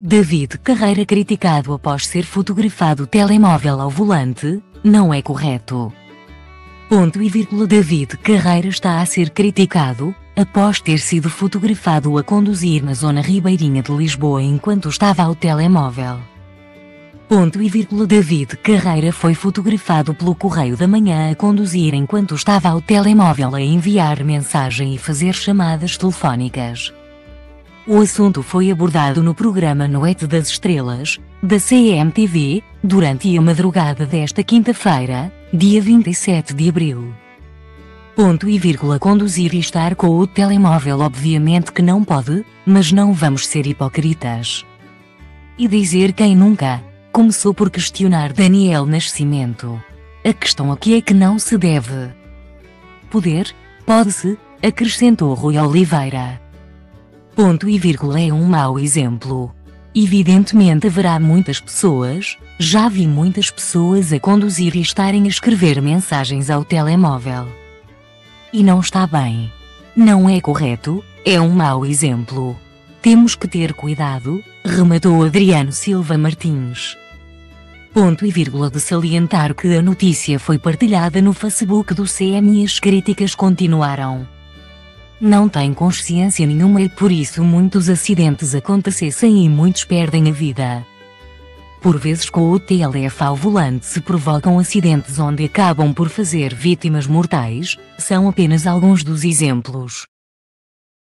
David Carreira criticado após ser fotografado telemóvel ao volante, não é correto. Ponto e vírgula. David Carreira está a ser criticado, após ter sido fotografado a conduzir na zona ribeirinha de Lisboa enquanto estava ao telemóvel. Ponto e vírgula. David Carreira foi fotografado pelo Correio da Manhã a conduzir enquanto estava ao telemóvel a enviar mensagem e fazer chamadas telefónicas. O assunto foi abordado no programa Noite das Estrelas, da CMTV, durante a madrugada desta quinta-feira, dia 27 de abril. Ponto e vírgula. Conduzir e estar com o telemóvel obviamente que não pode, mas não vamos ser hipócritas e dizer quem nunca. Começou por questionar Daniel Nascimento. A questão aqui é que não se deve poder, pode-se, acrescentou Rui Oliveira. Ponto e vírgula. É um mau exemplo. Evidentemente haverá muitas pessoas, já vi muitas pessoas a conduzir e estarem a escrever mensagens ao telemóvel. E não está bem. Não é correto, é um mau exemplo. Temos que ter cuidado, rematou Adriano Silva Martins. Ponto e vírgula. De salientar que a notícia foi partilhada no Facebook do CM e as críticas continuaram. Não tem consciência nenhuma e por isso muitos acidentes acontecessem e muitos perdem a vida. Por vezes com o telefone ao volante se provocam acidentes onde acabam por fazer vítimas mortais, são apenas alguns dos exemplos.